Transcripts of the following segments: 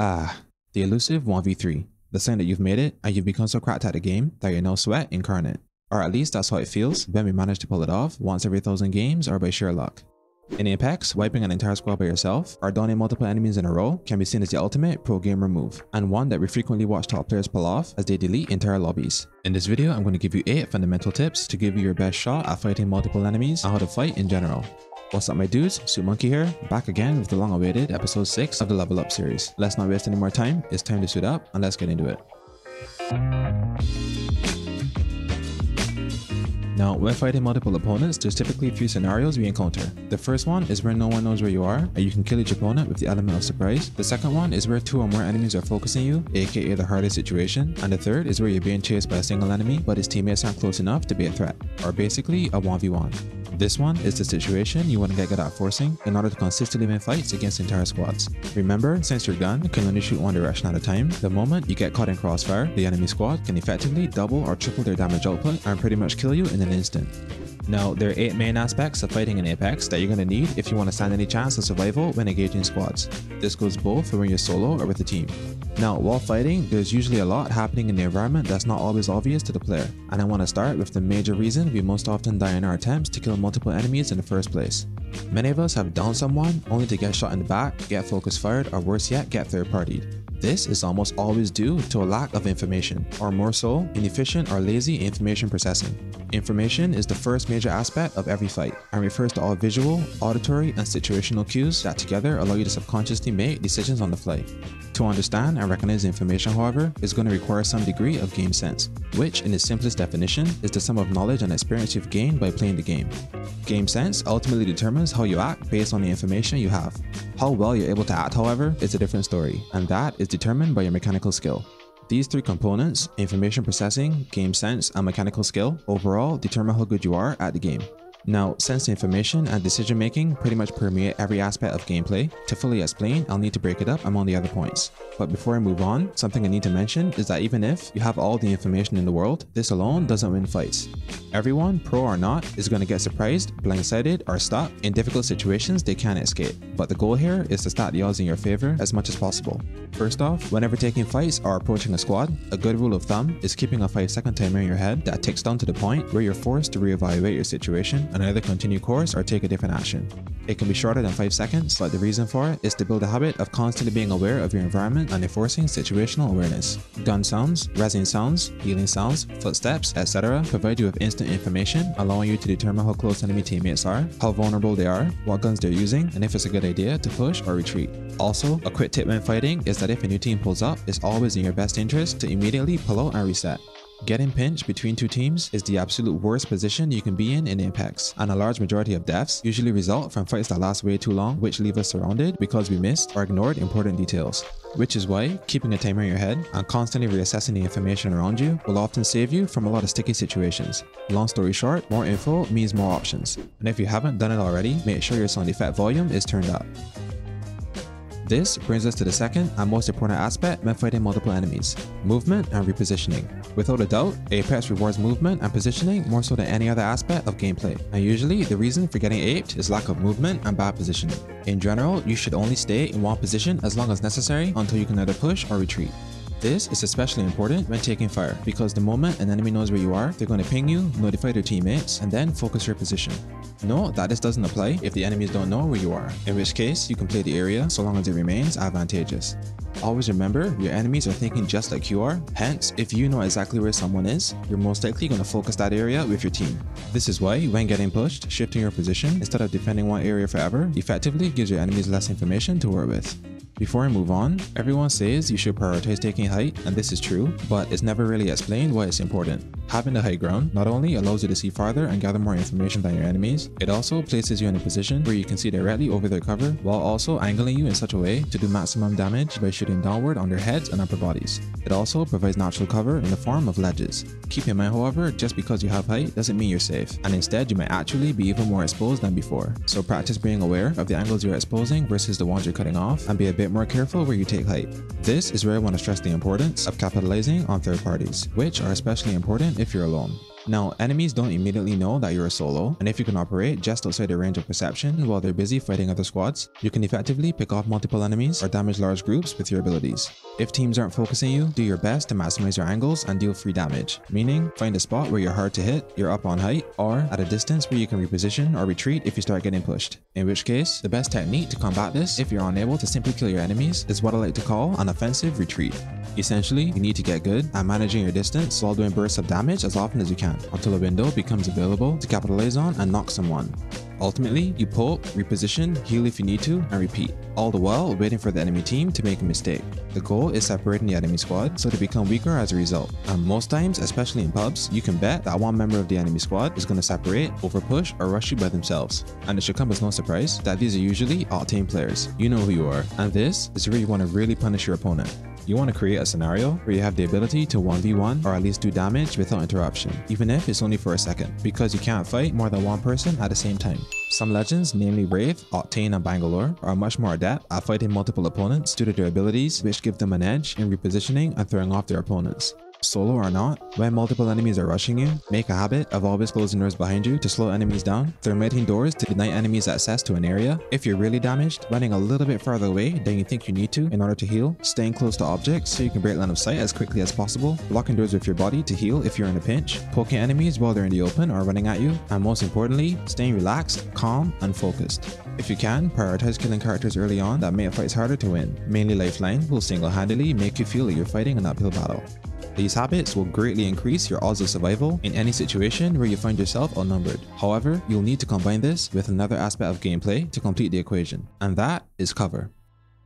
Ah, the elusive 1v3. The sign that you've made it and you've become so cracked at the game that you're no sweat incarnate. Or at least that's how it feels when we manage to pull it off once every 1,000 games or by sheer luck. In Apex, wiping an entire squad by yourself or downing multiple enemies in a row can be seen as the ultimate pro-gamer move, and one that we frequently watch top players pull off as they delete entire lobbies. In this video, I'm going to give you 8 fundamental tips to give you your best shot at fighting multiple enemies and how to fight in general. What's up my dudes, SuitMonkey here, back again with the long-awaited episode 6 of the Level Up series. Let's not waste any more time, it's time to suit up and let's get into it. Now, when fighting multiple opponents, there's typically 3 scenarios we encounter. The first one is where no one knows where you are and you can kill each opponent with the element of surprise. The second one is where 2 or more enemies are focusing you, aka the hardest situation. And the third is where you're being chased by a single enemy, but his teammates aren't close enough to be a threat, or basically a 1v1. This one is the situation you want to get good at forcing in order to consistently win fights against entire squads. Remember, since your gun can only shoot one direction at a time, the moment you get caught in crossfire, the enemy squad can effectively double or triple their damage output and pretty much kill you in an instant. Now, there are 8 main aspects of fighting in Apex that you're going to need if you want to stand any chance of survival when engaging squads. This goes both for when you're solo or with a team. Now, while fighting, there's usually a lot happening in the environment that's not always obvious to the player, and I want to start with the major reason we most often die in our attempts to kill multiple enemies in the first place. Many of us have downed someone only to get shot in the back, get focus fired, or worse yet, get third-partied. This is almost always due to a lack of information, or more so, inefficient or lazy information processing. Information is the first major aspect of every fight, and refers to all visual, auditory, and situational cues that together allow you to subconsciously make decisions on the fly. To understand and recognize information, however, is going to require some degree of game sense, which in its simplest definition is the sum of knowledge and experience you've gained by playing the game. Game sense ultimately determines how you act based on the information you have. How well you're able to act, however, is a different story, and that is determined by your mechanical skill. These 3 components, information processing, game sense, and mechanical skill, overall determine how good you are at the game. Now, since information and decision making pretty much permeate every aspect of gameplay, to fully explain, I'll need to break it up among the other points. But before I move on, something I need to mention is that even if you have all the information in the world, this alone doesn't win fights. Everyone, pro or not, is going to get surprised, blindsided, or stuck in difficult situations they can't escape. But the goal here is to stack the odds in your favor as much as possible. First off, whenever taking fights or approaching a squad, a good rule of thumb is keeping a 5-second timer in your head that ticks down to the point where you're forced to reevaluate your situation and either continue course or take a different action. It can be shorter than 5 seconds, but the reason for it is to build a habit of constantly being aware of your environment and enforcing situational awareness. Gun sounds, resin sounds, healing sounds, footsteps, etc. provide you with instant information, allowing you to determine how close enemy teammates are, how vulnerable they are, what guns they're using, and if it's a good idea to push or retreat. Also, a quick tip when fighting is that if a new team pulls up, it's always in your best interest to immediately pull out and reset. Getting pinched between 2 teams is the absolute worst position you can be in Apex, and a large majority of deaths usually result from fights that last way too long, which leave us surrounded because we missed or ignored important details. Which is why keeping a timer in your head and constantly reassessing the information around you will often save you from a lot of sticky situations. Long story short, more info means more options, and if you haven't done it already, make sure your sound effect volume is turned up. This brings us to the second and most important aspect when fighting multiple enemies, movement and repositioning. Without a doubt, Apex rewards movement and positioning more so than any other aspect of gameplay, and usually the reason for getting aped is lack of movement and bad positioning. In general, you should only stay in one position as long as necessary until you can either push or retreat. This is especially important when taking fire, because the moment an enemy knows where you are, they're going to ping you, notify their teammates, and then focus your position. Note that this doesn't apply if the enemies don't know where you are, in which case you can play the area so long as it remains advantageous. Always remember, your enemies are thinking just like you are, hence if you know exactly where someone is, you're most likely going to focus that area with your team. This is why when getting pushed, shifting your position instead of defending one area forever effectively gives your enemies less information to work with. Before I move on, everyone says you should prioritize taking height, and this is true, but it's never really explained why it's important. Having the high ground not only allows you to see farther and gather more information than your enemies, it also places you in a position where you can see directly over their cover while also angling you in such a way to do maximum damage by shooting downward on their heads and upper bodies. It also provides natural cover in the form of ledges. Keep in mind however, just because you have height doesn't mean you're safe, and instead you might actually be even more exposed than before. So practice being aware of the angles you're exposing versus the ones you're cutting off, and be a bit more careful where you take height. This is where I want to stress the importance of capitalizing on third parties, which are especially important if you're alone. Now, enemies don't immediately know that you're a solo, and if you can operate just outside their range of perception while they're busy fighting other squads, you can effectively pick off multiple enemies or damage large groups with your abilities. If teams aren't focusing you, do your best to maximize your angles and deal free damage, meaning find a spot where you're hard to hit, you're up on height, or at a distance where you can reposition or retreat if you start getting pushed. In which case, the best technique to combat this if you're unable to simply kill your enemies is what I like to call an offensive retreat. Essentially, you need to get good at managing your distance while doing bursts of damage as often as you can, until a window becomes available to capitalize on and knock someone. Ultimately, you poke, reposition, heal if you need to, and repeat, all the while waiting for the enemy team to make a mistake. The goal is separating the enemy squad so they become weaker as a result, and most times, especially in pubs, you can bet that one member of the enemy squad is going to separate, overpush, or rush you by themselves. And it should come as no surprise that these are usually Octane players. You know who you are, and this is where you want to really punish your opponent. You want to create a scenario where you have the ability to 1v1 or at least do damage without interruption, even if it's only for a second, because you can't fight more than one person at the same time. Some legends, namely Wraith, Octane, and Bangalore, are much more adept at fighting multiple opponents due to their abilities, which give them an edge in repositioning and throwing off their opponents. Solo or not, when multiple enemies are rushing you, make a habit of always closing doors behind you to slow enemies down, thermiting doors to deny enemies access to an area. If you're really damaged, running a little bit farther away than you think you need to in order to heal, staying close to objects so you can break line of sight as quickly as possible, blocking doors with your body to heal if you're in a pinch, poking enemies while they're in the open or running at you, and most importantly, staying relaxed, calm, and focused. If you can, prioritize killing characters early on that make fights harder to win. Mainly Lifeline will single-handedly make you feel that you're fighting an uphill battle. These habits will greatly increase your odds of survival in any situation where you find yourself outnumbered. However, you'll need to combine this with another aspect of gameplay to complete the equation, and that is cover.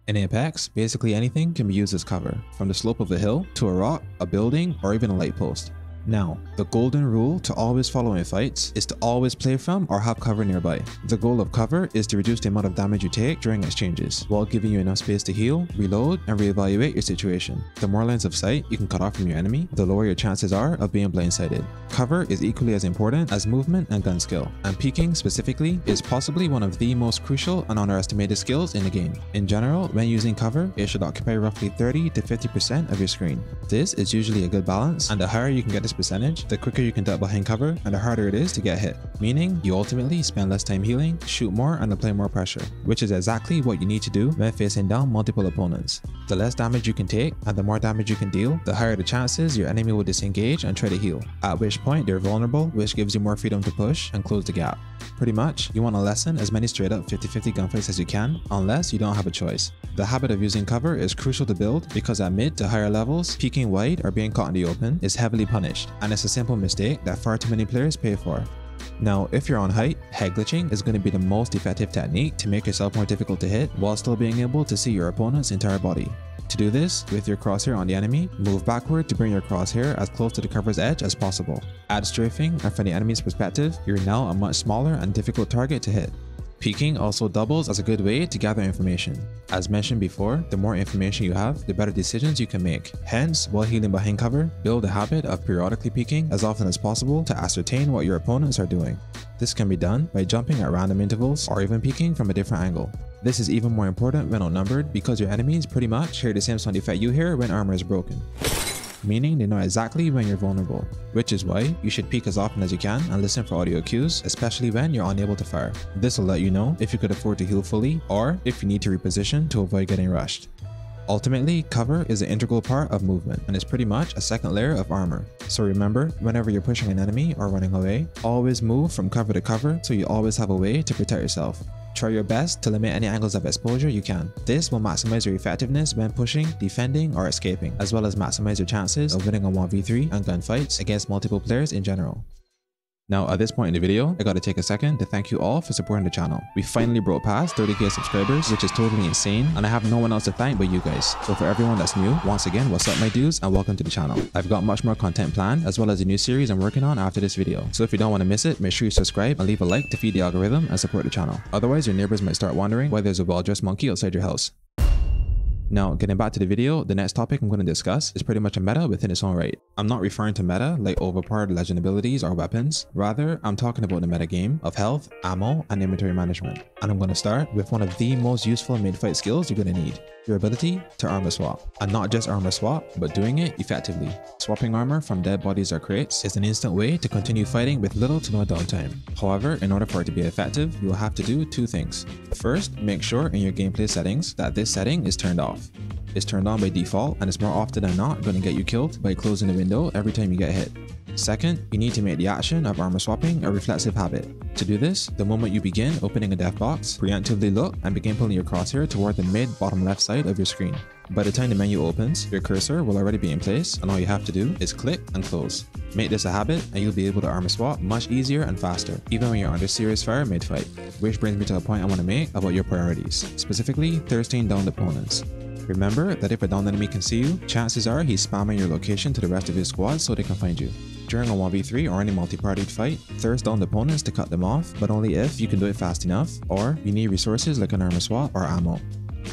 In Apex, basically anything can be used as cover, from the slope of a hill to a rock, a building, or even a light post. Now, the golden rule to always follow in fights is to always play from or have cover nearby. The goal of cover is to reduce the amount of damage you take during exchanges, while giving you enough space to heal, reload, and reevaluate your situation. The more lines of sight you can cut off from your enemy, the lower your chances are of being blindsided. Cover is equally as important as movement and gun skill, and peeking specifically is possibly one of the most crucial and underestimated skills in the game. In general, when using cover, it should occupy roughly 30 to 50% of your screen. This is usually a good balance, and the higher you can get this percentage, the quicker you can duck behind cover and the harder it is to get hit, meaning you ultimately spend less time healing, shoot more, and apply more pressure, which is exactly what you need to do when facing down multiple opponents. The less damage you can take and the more damage you can deal, the higher the chances your enemy will disengage and try to heal, at which point they're vulnerable, which gives you more freedom to push and close the gap. Pretty much, you want to lessen as many straight up 50-50 gunfights as you can, unless you don't have a choice. The habit of using cover is crucial to build because at mid to higher levels, peeking wide or being caught in the open is heavily punished, and it's a simple mistake that far too many players pay for. Now, if you're on height, head glitching is going to be the most effective technique to make yourself more difficult to hit while still being able to see your opponent's entire body. To do this, with your crosshair on the enemy, move backward to bring your crosshair as close to the cover's edge as possible. Add strafing, and from the enemy's perspective, you're now a much smaller and difficult target to hit. Peeking also doubles as a good way to gather information. As mentioned before, the more information you have, the better decisions you can make. Hence, while healing behind cover, build a habit of periodically peeking as often as possible to ascertain what your opponents are doing. This can be done by jumping at random intervals or even peeking from a different angle. This is even more important when outnumbered because your enemies pretty much hear the same sound effect you hear when armor is broken, meaning they know exactly when you're vulnerable, which is why you should peek as often as you can and listen for audio cues, especially when you're unable to fire. This will let you know if you could afford to heal fully or if you need to reposition to avoid getting rushed. Ultimately, cover is an integral part of movement and is pretty much a second layer of armor. So remember, whenever you're pushing an enemy or running away, always move from cover to cover so you always have a way to protect yourself. Try your best to limit any angles of exposure you can. This will maximize your effectiveness when pushing, defending, or escaping, as well as maximize your chances of winning a 1v3 and gunfights against multiple players in general. Now, at this point in the video, I gotta take a second to thank you all for supporting the channel. We finally broke past 30k subscribers, which is totally insane, and I have no one else to thank but you guys. So for everyone that's new, once again, what's up my dudes, and welcome to the channel. I've got much more content planned, as well as a new series I'm working on after this video. So if you don't want to miss it, make sure you subscribe and leave a like to feed the algorithm and support the channel. Otherwise, your neighbors might start wondering why there's a well-dressed monkey outside your house. Now, getting back to the video, the next topic I'm going to discuss is pretty much a meta within its own right. I'm not referring to meta like overpowered legend abilities or weapons. Rather, I'm talking about the meta game of health, ammo, and inventory management. And I'm going to start with one of the most useful mid fight skills you're going to need, your ability to armor swap. And not just armor swap, but doing it effectively. Swapping armor from dead bodies or crates is an instant way to continue fighting with little to no downtime. However, in order for it to be effective, you will have to do two things. First, make sure in your gameplay settings that this setting is turned off. It's turned on by default and it's more often than not going to get you killed by closing the window every time you get hit. Second, you need to make the action of armor swapping a reflexive habit. To do this, the moment you begin opening a death box, preemptively look and begin pulling your crosshair toward the mid-bottom left side of your screen. By the time the menu opens, your cursor will already be in place and all you have to do is click and close. Make this a habit and you'll be able to armor swap much easier and faster, even when you're under serious fire mid-fight. Which brings me to a point I want to make about your priorities, specifically thirsting down opponents. Remember that if a downed enemy can see you, chances are he's spamming your location to the rest of his squad so they can find you. During a 1v3 or any multi-partied fight, thirst down opponents to cut them off, but only if you can do it fast enough or you need resources like an armor swap or ammo.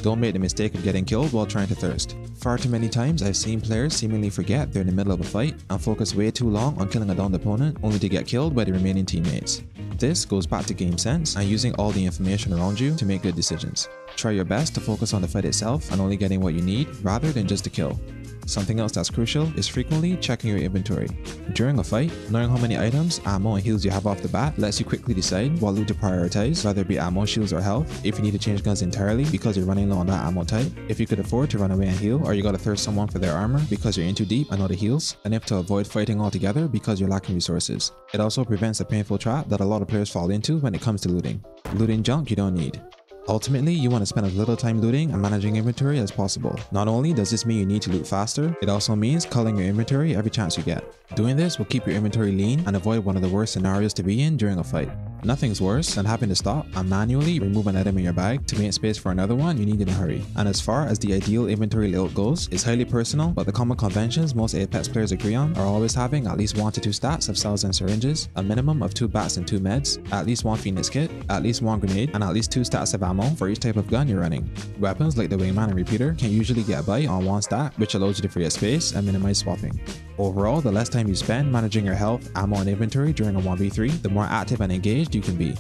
Don't make the mistake of getting killed while trying to thirst. Far too many times I've seen players seemingly forget they're in the middle of a fight and focus way too long on killing a downed opponent only to get killed by the remaining teammates. This goes back to game sense and using all the information around you to make good decisions. Try your best to focus on the fight itself and only getting what you need rather than just the kill. Something else that's crucial is frequently checking your inventory. During a fight, knowing how many items, ammo, and heals you have off the bat lets you quickly decide what loot to prioritize, whether it be ammo, shields, or health, if you need to change guns entirely because you're running low on that ammo type, if you could afford to run away and heal, or you gotta thirst someone for their armor because you're in too deep and all the heals, and if to avoid fighting altogether because you're lacking resources. It also prevents a painful trap that a lot of players fall into when it comes to looting. Looting junk you don't need. Ultimately, you want to spend as little time looting and managing inventory as possible. Not only does this mean you need to loot faster, it also means culling your inventory every chance you get. Doing this will keep your inventory lean and avoid one of the worst scenarios to be in during a fight. Nothing's worse than having to stop and manually remove an item in your bag to make space for another one you need in a hurry. And as far as the ideal inventory layout goes, it's highly personal, but the common conventions most Apex players agree on are always having at least 1 to 2 stacks of cells and syringes, a minimum of 2 bats and 2 meds, at least 1 phoenix kit, at least 1 grenade, and at least 2 stacks of ammo for each type of gun you're running. Weapons like the Wingman and Repeater can usually get by on 1 stack, which allows you to free up space and minimize swapping. Overall, the less time you spend managing your health, ammo, and inventory during a 1v3, the more active and engaged you can be.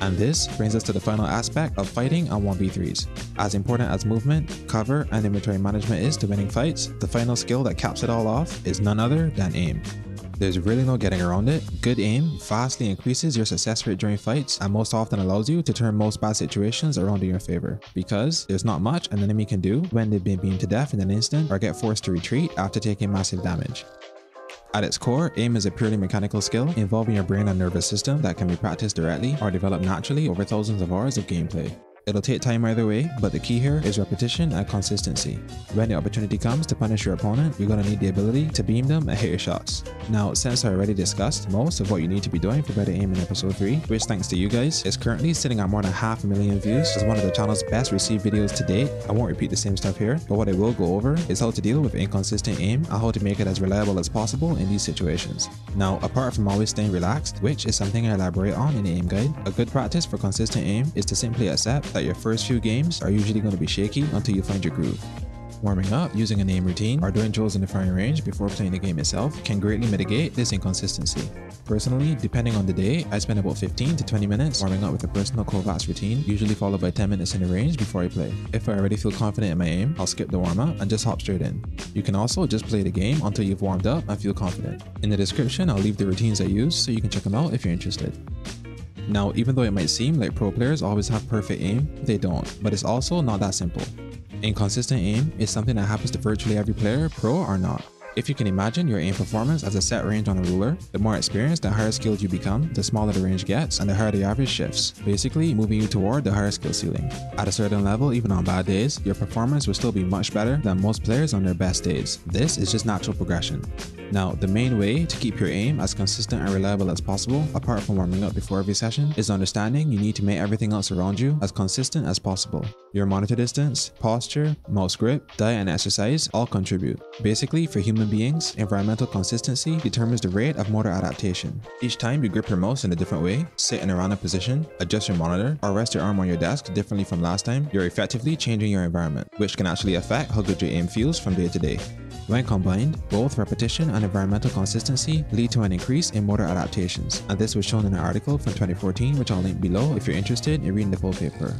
And this brings us to the final aspect of fighting on 1v3s. As important as movement, cover, and inventory management is to winning fights, the final skill that caps it all off is none other than aim. There's really no getting around it. Good aim vastly increases your success rate during fights and most often allows you to turn most bad situations around in your favor, because there's not much an enemy can do when they've been beaten to death in an instant or get forced to retreat after taking massive damage. At its core, aim is a purely mechanical skill involving your brain and nervous system that can be practiced directly or developed naturally over thousands of hours of gameplay. It'll take time either way, but the key here is repetition and consistency. When the opportunity comes to punish your opponent, you're gonna need the ability to beam them and hit your shots. Now, since I already discussed most of what you need to be doing for better aim in episode 3, which thanks to you guys, is currently sitting at more than 500,000 views as one of the channel's best received videos to date. I won't repeat the same stuff here, but what I will go over is how to deal with inconsistent aim and how to make it as reliable as possible in these situations. Now, apart from always staying relaxed, which is something I elaborate on in the aim guide, a good practice for consistent aim is to simply accept that your first few games are usually going to be shaky until you find your groove. Warming up, using an aim routine, or doing drills in the firing range before playing the game itself can greatly mitigate this inconsistency. Personally, depending on the day, I spend about 15 to 20 minutes warming up with a personal Kovaaks routine, usually followed by 10 minutes in the range before I play. If I already feel confident in my aim, I'll skip the warm up and just hop straight in. You can also just play the game until you've warmed up and feel confident. In the description, I'll leave the routines I use so you can check them out if you're interested. Now, even though it might seem like pro players always have perfect aim, they don't, but it's also not that simple. Inconsistent aim is something that happens to virtually every player, pro or not. If you can imagine your aim performance as a set range on a ruler, the more experienced and higher skilled you become, the smaller the range gets and the higher the average shifts, basically moving you toward the higher skill ceiling. At a certain level, even on bad days, your performance will still be much better than most players on their best days. This is just natural progression. Now, the main way to keep your aim as consistent and reliable as possible, apart from warming up before every session, is understanding you need to make everything else around you as consistent as possible. Your monitor distance, posture, mouse grip, diet and exercise all contribute. Basically, for human beings, environmental consistency determines the rate of motor adaptation. Each time you grip your mouse in a different way, sit in a random position, adjust your monitor, or rest your arm on your desk differently from last time, you're effectively changing your environment, which can actually affect how good your aim feels from day to day. When combined, both repetition and environmental consistency lead to an increase in motor adaptations, and this was shown in an article from 2014, which I'll link below if you're interested in reading the full paper.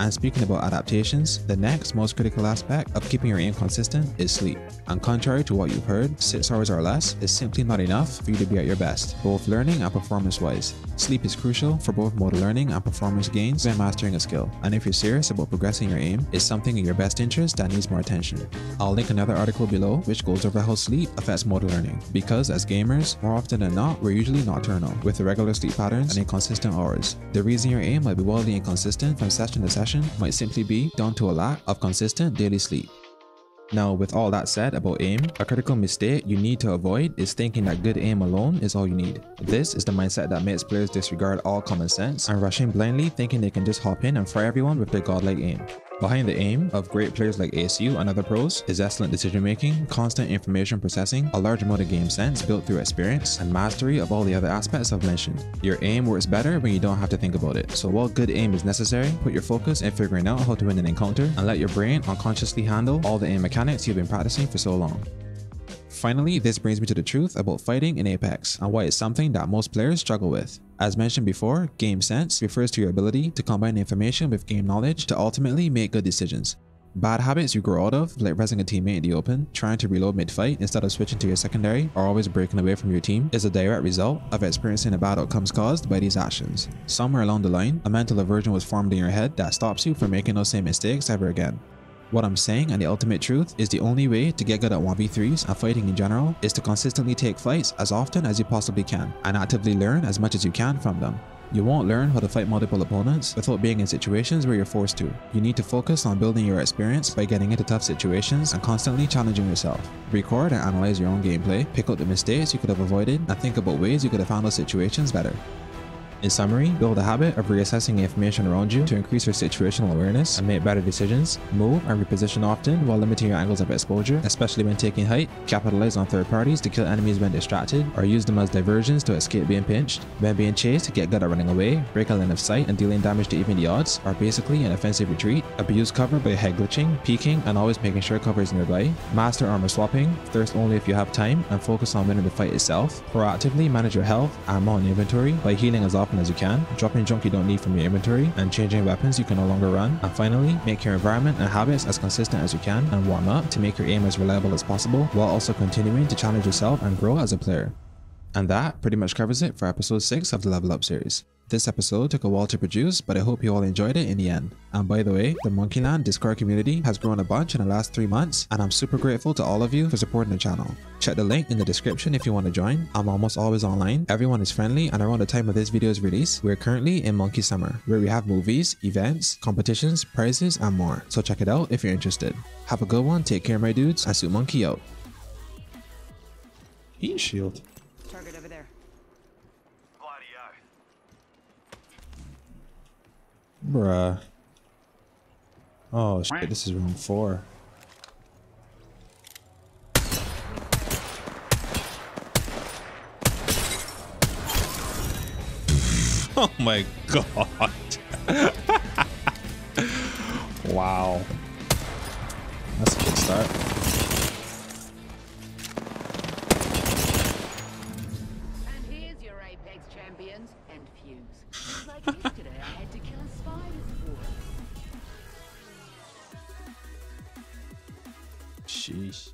And speaking about adaptations, the next most critical aspect of keeping your aim consistent is sleep. And contrary to what you've heard, 6 hours or less is simply not enough for you to be at your best, both learning and performance-wise. Sleep is crucial for both motor learning and performance gains when mastering a skill, and if you're serious about progressing your aim, it's something in your best interest that needs more attention. I'll link another article below which goes over how sleep affects motor learning, because as gamers, more often than not, we're usually nocturnal, with irregular sleep patterns and inconsistent hours. The reason your aim might be wildly inconsistent from session to session might simply be down to a lack of consistent daily sleep. Now, with all that said about aim, a critical mistake you need to avoid is thinking that good aim alone is all you need. This is the mindset that makes players disregard all common sense and rush in blindly thinking they can just hop in and fry everyone with their godlike aim. Behind the aim of great players like Aceu and other pros is excellent decision making, constant information processing, a large amount of game sense built through experience, and mastery of all the other aspects I've mentioned. Your aim works better when you don't have to think about it. So while good aim is necessary, put your focus in figuring out how to win an encounter and let your brain unconsciously handle all the aim mechanics you've been practicing for so long. Finally, this brings me to the truth about fighting in Apex and why it's something that most players struggle with. As mentioned before, game sense refers to your ability to combine information with game knowledge to ultimately make good decisions. Bad habits you grow out of, like resing a teammate in the open, trying to reload mid-fight instead of switching to your secondary, or always breaking away from your team, is a direct result of experiencing the bad outcomes caused by these actions. Somewhere along the line, a mental aversion was formed in your head that stops you from making those same mistakes ever again. What I'm saying, and the ultimate truth, is the only way to get good at 1v3s and fighting in general is to consistently take fights as often as you possibly can and actively learn as much as you can from them. You won't learn how to fight multiple opponents without being in situations where you're forced to. You need to focus on building your experience by getting into tough situations and constantly challenging yourself. Record and analyze your own gameplay, pick out the mistakes you could have avoided, and think about ways you could have handled situations better. In summary, build a habit of reassessing information around you to increase your situational awareness and make better decisions. Move and reposition often while limiting your angles of exposure, especially when taking height. Capitalize on third parties to kill enemies when distracted, or use them as diversions to escape being pinched. When being chased, get good at running away, break a line of sight and dealing damage to even the odds, or basically an offensive retreat. Abuse cover by head glitching, peeking, and always making sure cover is nearby. Master armor swapping, thirst only if you have time, and focus on winning the fight itself. Proactively manage your health, ammo, and inventory by healing as often as you can, dropping junk you don't need from your inventory, and changing weapons you can no longer run. And finally, make your environment and habits as consistent as you can and warm up to make your aim as reliable as possible while also continuing to challenge yourself and grow as a player. And that pretty much covers it for episode 6 of the Level Up series. This episode took a while to produce, but I hope you all enjoyed it in the end. And by the way, the Monkeyland Discord community has grown a bunch in the last 3 months, and I'm super grateful to all of you for supporting the channel. Check the link in the description if you want to join. I'm almost always online, everyone is friendly, and around the time of this video's release, we're currently in Monkey Summer, where we have movies, events, competitions, prizes, and more. So check it out if you're interested. Have a good one, take care my dudes, and SuitMonkey out. Heat shield. Target over there. Bruh. Oh shit, this is room 4. Oh my god. Wow. That's a good start. And here's your Apex champions and fuse. Like yesterday, I had to kill a Sheesh.